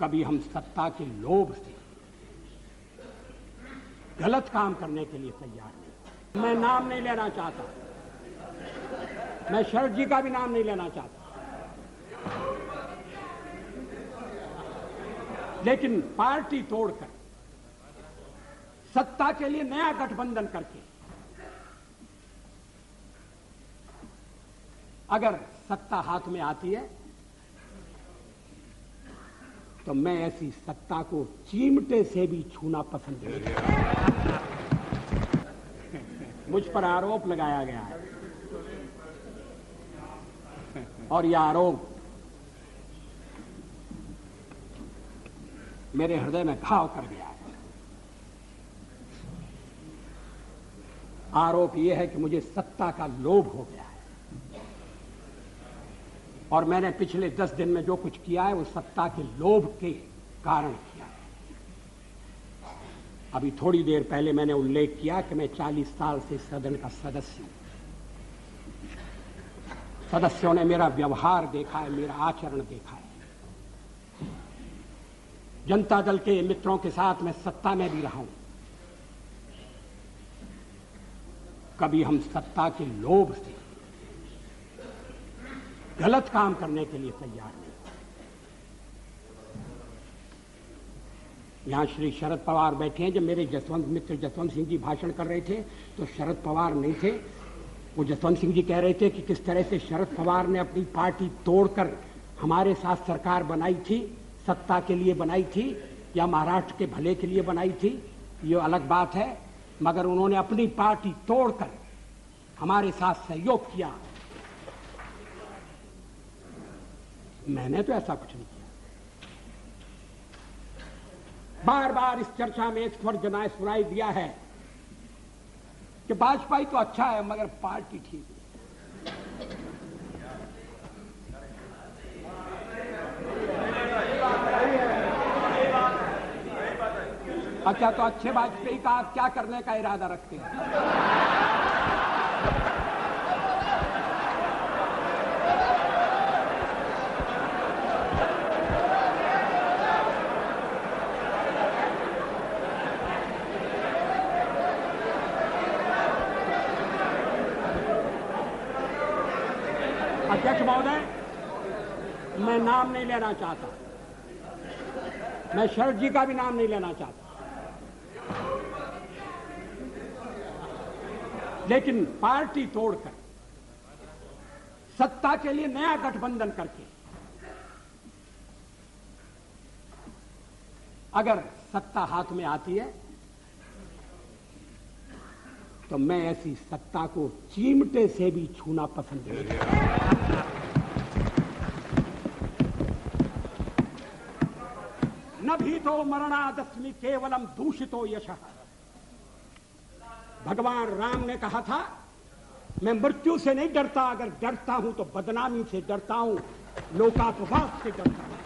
कभी हम सत्ता के लोभ से गलत काम करने के लिए तैयार नहीं। मैं नाम नहीं लेना चाहता, मैं शरद जी का भी नाम नहीं लेना चाहता, लेकिन पार्टी तोड़कर सत्ता के लिए नया गठबंधन करके अगर सत्ता हाथ में आती है तो मैं ऐसी सत्ता को चिमटे से भी छूना पसंद नहीं करता। मुझ पर आरोप लगाया गया है और यह आरोप मेरे हृदय में घाव कर गया है। आरोप यह है कि मुझे सत्ता का लोभ हो गया है और मैंने पिछले 10 दिन में जो कुछ किया है वो सत्ता के लोभ के कारण किया है। अभी थोड़ी देर पहले मैंने उल्लेख किया कि मैं 40 साल से सदन का सदस्य हूं। सदस्यों ने मेरा व्यवहार देखा है, मेरा आचरण देखा है। जनता दल के मित्रों के साथ मैं सत्ता में भी रहा हूं। कभी हम सत्ता के लोभ से गलत काम करने के लिए तैयार नहीं। यहां श्री शरद पवार बैठे हैं। जब मेरे जसवंत सिंह जी भाषण कर रहे थे तो शरद पवार नहीं थे, वो जसवंत सिंह जी कह रहे थे कि किस तरह से शरद पवार ने अपनी पार्टी तोड़कर हमारे साथ सरकार बनाई थी, सत्ता के लिए बनाई थी या महाराष्ट्र के भले के लिए बनाई थी ये अलग बात है, मगर उन्होंने अपनी पार्टी तोड़कर हमारे साथ सहयोग किया। मैंने तो ऐसा कुछ नहीं किया। बार बार इस चर्चा में स्वर जनाए सुनाई दिया है कि भाजपा ही तो अच्छा है मगर पार्टी ठीक है। अच्छा तो अच्छे वाजपेयी का आप क्या करने का इरादा रखते हैं? अध्यक्ष महोदय, मैं नाम नहीं लेना चाहता, मैं शरद जी का भी नाम नहीं लेना चाहता, लेकिन पार्टी तोड़कर सत्ता के लिए नया गठबंधन करके अगर सत्ता हाथ में आती है तो मैं ऐसी सत्ता को चिमटे से भी छूना पसंद नहीं करता। नभीतो मरणादस्मि केवलम दूषितो यशः। भगवान राम ने कहा था मैं मृत्यु से नहीं डरता, अगर डरता हूं तो बदनामी से डरता हूं, लोकापवाद से डरता हूं।